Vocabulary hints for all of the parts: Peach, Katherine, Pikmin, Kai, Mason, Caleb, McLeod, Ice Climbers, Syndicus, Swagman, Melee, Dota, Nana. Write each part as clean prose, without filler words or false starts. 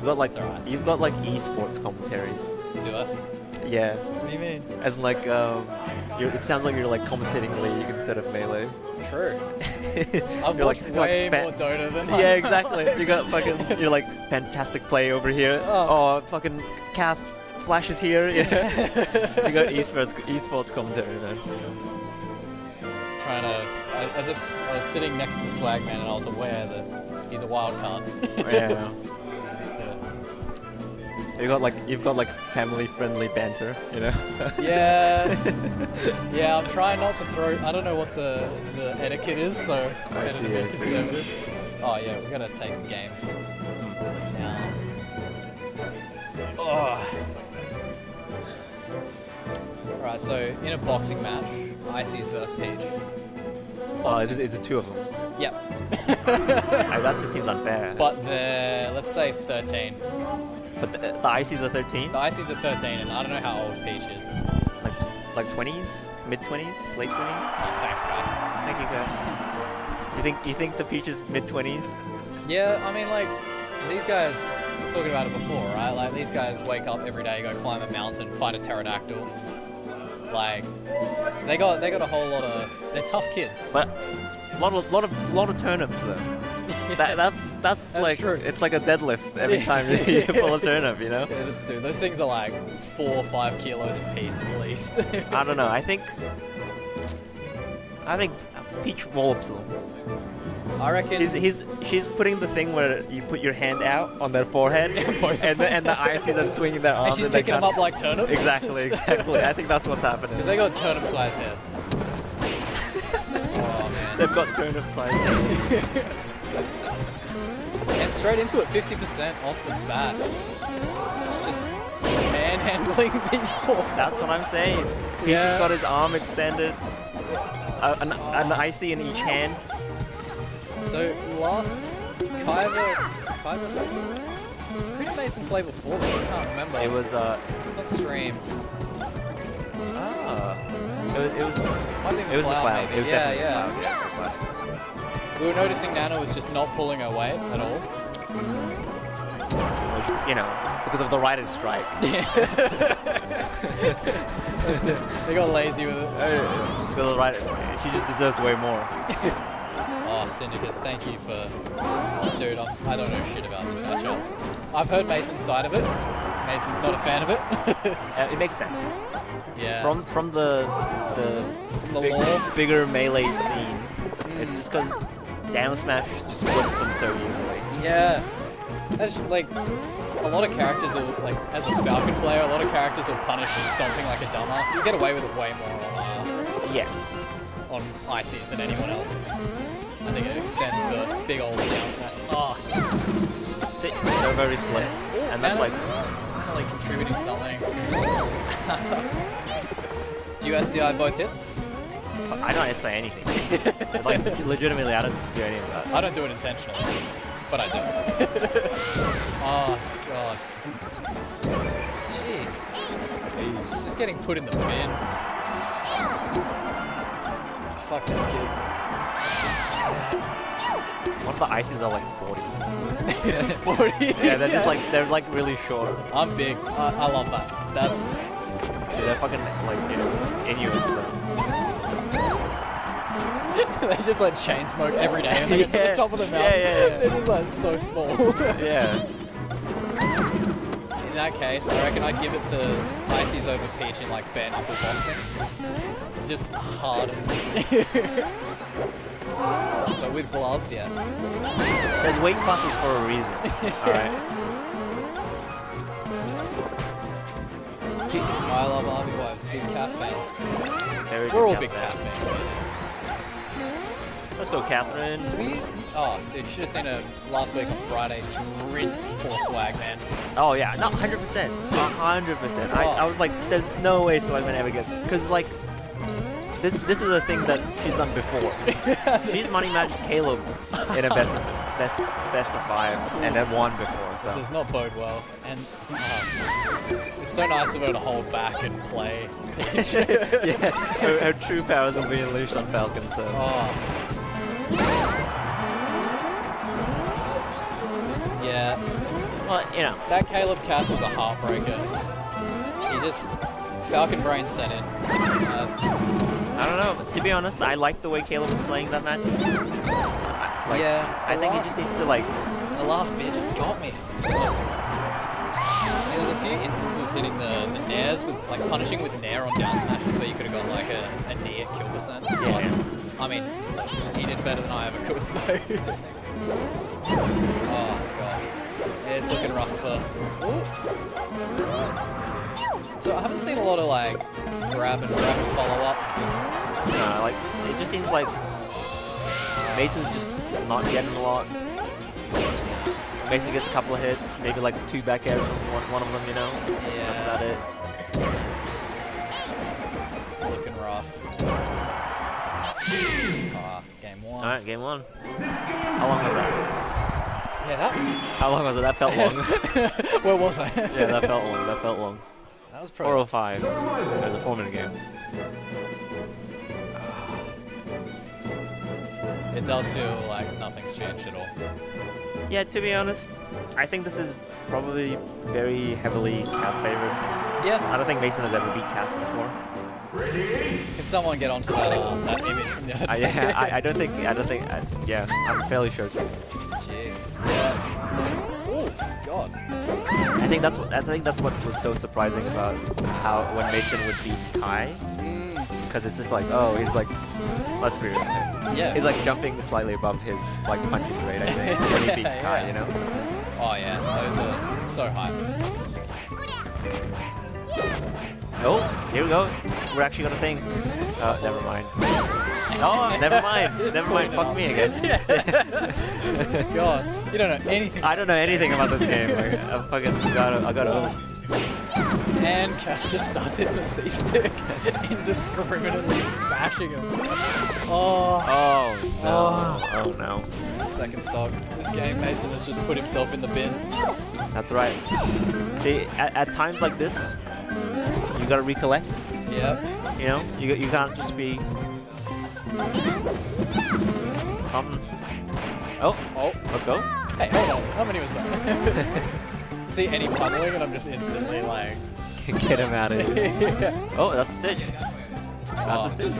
You've got like esports commentary. Do I? Yeah. What do you mean? As in like it sounds like you're like commentating League instead of Melee. True. I've watched like, way more Dota than yeah, exactly. You got fucking you're like fantastic play over here. Oh, fucking Cath flashes here. Yeah. You got esports commentary, man. Trying to I was sitting next to Swagman and I was aware that he's a wild card. Yeah. You've got like family-friendly banter, you know. Yeah, yeah. I'm trying not to throw. I don't know what the etiquette is, so I'm gonna be conservative. Oh yeah, we're gonna take the games down. Oh. Alright, so in a boxing match, Icy's versus Peach. Oh, is it two of them? Yep. That just seems unfair. But they're let's say 13. But the Icies are 13? The Icies are 13, and I don't know how old Peach is. Like 20s? Mid-20s? Late 20s? Oh, thanks, Kai. Thank you, Kai. You think the Peach is mid-20s? Yeah, I mean, like, these guys, we were talking about it before, right? Like, these guys wake up every day, go climb a mountain, fight a pterodactyl. Like, they got a whole lot of... They're tough kids. But a lot of turnips, though. That's like true. It's like a deadlift every time you pull a turnip, you know. Yeah, dude, those things are like 4 or 5 kilos a piece at least. I don't know. I think Peach wallops them. I reckon she's putting the thing where you put your hand out on their forehead, and the Icies are swinging their arms. And she's picking them up like turnips. Exactly, exactly. I think that's what's happening. Because they got turnip-sized heads. Oh man. They've got turnip-sized heads. And straight into it, 50% off the bat. It's just manhandling these poor fellas. That's what I'm saying. He's just got his arm extended, an Icy in each hand. So last Kai versus Mason? Who did Mason play before this? I can't remember. It was on stream. It was McLeod, maybe. It was definitely McLeod. We were noticing Nana was just not pulling her weight at all. You know, because of the writer's strike. That's it. They got lazy with it. It's because of the writer. She just deserves way more. Oh, Syndicus, thank you for... Dude, I don't know shit about this matchup. I've heard Mason's side of it. Mason's not a fan of it. It makes sense. Yeah. From the bigger Melee scene, it's just because... Down smash just splits them so easily. Yeah. That's like, a lot of characters will, like, as a Falcon player, a lot of characters will punish just stomping like a dumbass, but you get away with it way more on ICs than anyone else. I think it extends for big old down smash. Oh. They're very split. Yeah. And that's like... Finally contributing something. Do you SDI both hits? I don't say anything. Like, legitimately, I don't do any of that. I don't do it intentionally, but I do. Oh, God. Jeez. He's just getting put in the bin. Fuck them kids. One of the Icies are like 40. 40? Yeah, they're just like, they're like really short. I'm big. I love that. That's... Yeah, they're fucking like, you know, Inuit, so... They just like chain smoke every day and they get to the top of the mountain. Yeah. They're just like so small. Yeah. In that case, I reckon I'd give it to Icy's over Peach in like bare knuckle boxing. Just hard. But with gloves, yeah. There's weight classes for a reason. Alright. I love Arby Wives, big cat fan. We're all big cat fans. Let's go, Catherine. Oh, dude, you should have seen her last week on Friday. Rinse poor Swagman. Oh, yeah. No, 100%. 100%. I was like, there's no way Swagman ever gets it. Because, like, this is a thing that she's done before. She's money matched Caleb in a best of 5 and had won before. So. It does not bode well. And it's so nice of her to hold back and play. Yeah, her true powers will be unleashed on Falcon, so. Oh. Yeah, But, you know. That Caleb cast was a heartbreaker. He just... Falcon Brain sent in. I don't know. But to be honest, I like the way Caleb was playing that match. Like, yeah. I think he just needs to, like... The last bit just got me. There was a few instances hitting the nairs with, like, punishing with nair on down smashes where you could have got, like, a near kill percent. Yeah. But, I mean, he did better than I ever could, so... Oh, God. Yeah, it's looking rough for... Ooh. So I haven't seen a lot of, like, grab and follow-ups. No, like, it just seems like Mason's just not getting a lot. Mason gets a couple of hits, maybe like 2 back airs from one of them, you know? Yeah. That's about it. It's looking rough. Oh, game one. Alright, game one. How long was that? Yeah, that... How long was it? That felt long. Where was I? Yeah, that felt long, that felt long. That was probably... 4:05. That was a 4-minute game. It does feel like nothing's changed at all. Yeah, to be honest, I think this is probably very heavily Cat favored. Yeah. I don't think Mason has ever beat Cat before. Ready? Can someone get onto that image from the other day? Yeah, I don't think, I'm fairly sure. Jeez. Yeah. Oh, God. I think that's what was so surprising about how when Mason would beat Kai. Because it's just like, oh, he's like, let's be real. Yeah. He's like jumping slightly above his like punching rate, I think, when he beats Kai, you know? Oh yeah, those are so high. Oh, here we go. We're actually got a thing. Never mind. Oh, never mind. Never mind. Fuck me again. God, you don't know anything. I don't know anything about this game. Like, I fucking got it. And Cass just starts hitting the C-stick, indiscriminately bashing him. Oh. Oh, no. Oh, oh no. Second stock. This game, Mason has just put himself in the bin. That's right. See, at times like this, you gotta recollect. Yeah. You know, you can't just be... Come. Oh. Oh. Let's go. Hey, hold on. How many was that? See any puddling and I'm just instantly like... Get him out of here. Yeah. Oh, that's a stitch. That's a stitch.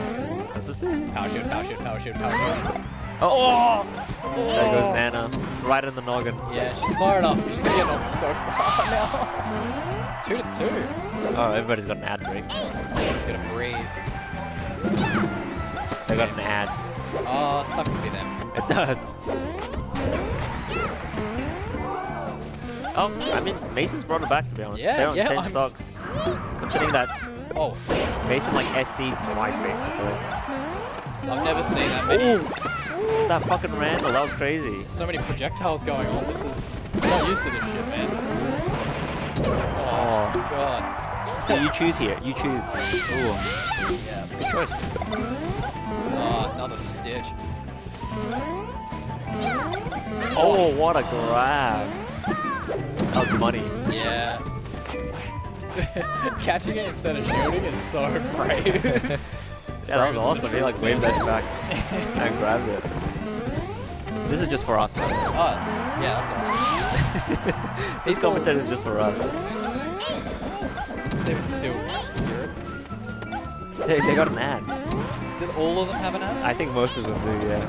That's a stitch. Power shoot, power shoot, power shoot, power shoot. Oh. Oh! There goes Nana. Right in the noggin. Yeah, she's far enough. She's gonna get knocked so far now. 2-2. Oh, everybody's got an ad break. Gotta breathe. They got an ad. Oh, sucks to be them. It does. Oh, I mean, Mason's brought it back, to be honest. Yeah, they're on the same stocks. Considering that Mason, like, SD'd twice, basically. I've never seen that many. Ooh. That fucking Randall, that was crazy. So many projectiles going on. This is... I'm not used to this shit, man. Oh, God. So you choose here. You choose. Ooh. Yeah, good choice. Oh, another stitch. Oh, what a grab. That was money. Yeah. Catching it instead of shooting is so brave. Yeah, that was awesome. He like waved that back and grabbed it. This is just for us, man. Oh, yeah, that's alright. This commentary is just for us. Save it still. They got an ad. Did all of them have an ad? I think most of them do, yeah.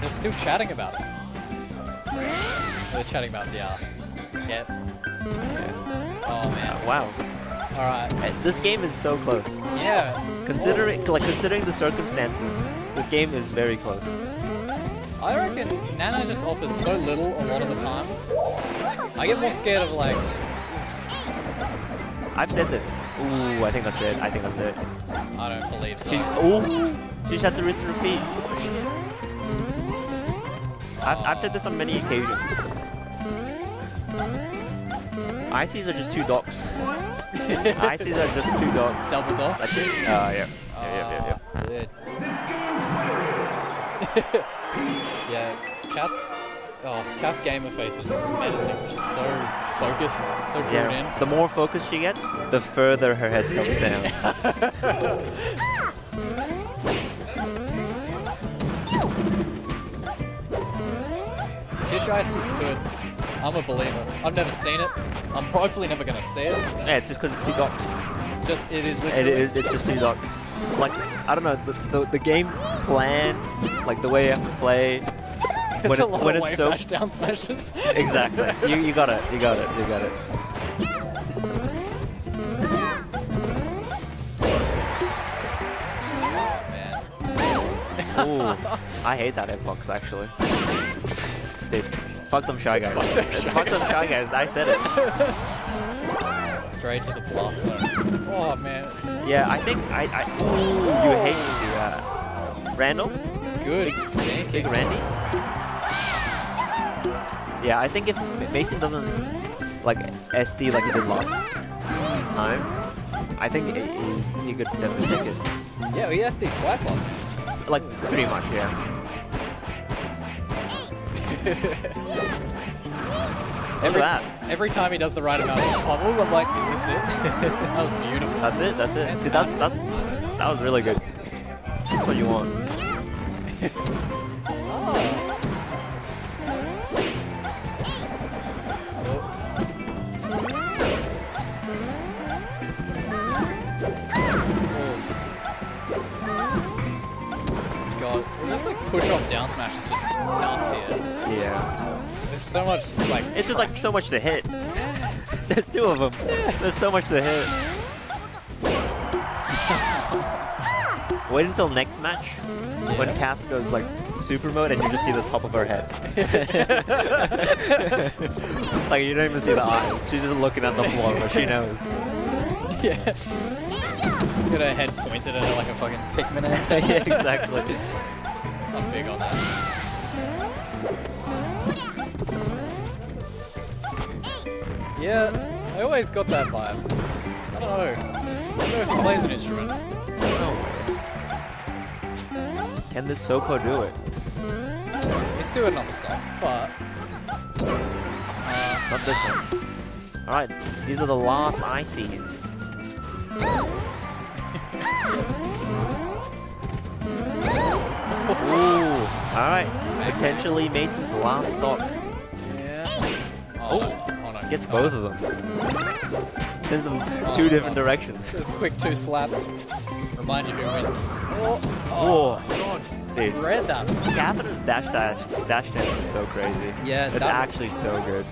They're still chatting about it. They're chatting about the art. Yep. Yeah. Oh man. Wow. All right. This game is so close. Yeah. Considering the circumstances, this game is very close. I reckon Nana just offers so little a lot of the time. I get more scared of like. I've said this. Ooh, I think that's it. I think that's it. I don't believe so. She just had to rinse and repeat. I've said this on many occasions. ICs are just 2 docs. ICs are just 2 docs. Double doc? That's it? Yeah. Dude. Yeah, Cat's gamer face is menacing. She's so focused, so drawn in. The more focused she gets, the further her head comes down. fish ice is good. I'm a believer. I've never seen it. I'm hopefully never going to see it. Yeah, it's just because it's 2 docks. Just, it is literally. It is, it's just 2 docks. Like, I don't know, the game plan, like the way you have to play. It's a lot of wave dash down smashes. Exactly. You got it, you got it, you got it. Ooh, I hate that hitbox actually. Dude, fuck them shy guys. Fuck them shy guys, I said it. Straight to the blossom. Oh man. Yeah, I think I ooh, you hate to see that. Randall? Good. Big Randy. Yeah, I think if Mason doesn't like SD like he did last time, I think he could definitely take it. Yeah, well, he SD'd twice last time. Like, pretty much, yeah. every time he does the right amount of bubbles, I'm like, is this it? That was beautiful. That's it, that's it. See, that was really good. That's what you want. Down smash is just nuts here. Yeah. There's so much, like... It's just, like, so much to hit. There's 2 of them. There's so much to hit. Wait until next match, when Kath goes, like, super mode and you just see the top of her head. Like, you don't even see the eyes. She's just looking at the floor, but she knows. Yeah. Got her head pointed at her like a fucking Pikmin actor. Yeah, exactly. I'm big on that. Yeah, I always got that vibe. I don't know. I don't know if he plays an instrument. No. Can this Sopo do it? He's doing another song, but... not this one. Alright, these are the last ICs. Ooh, alright. Potentially Mason's last stop. Yeah. Oh, gets both of them. Sends them 2 different directions. Just quick 2 slaps. Remind you who wins. Oh, God. Dude. Read that. Catherine's dash dance is so crazy. Yeah, it's actually so good.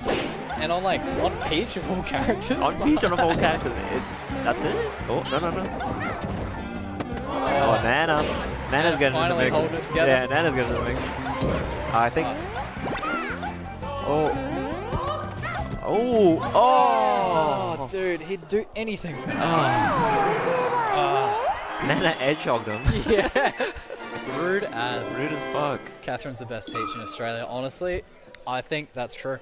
And on, like, on Peach of all characters? On Peach of all characters. That's it? Oh, no, no, no. Oh, Nana. Nana's getting into the mix. Holding it together. Yeah, Nana's getting into the mix. I think. Oh. Oh. Oh. Oh, dude, he'd do anything for Nana. Oh. Nana edgehogged him. Yeah. Rude as fuck. Catherine's the best Peach in Australia, honestly. I think that's true.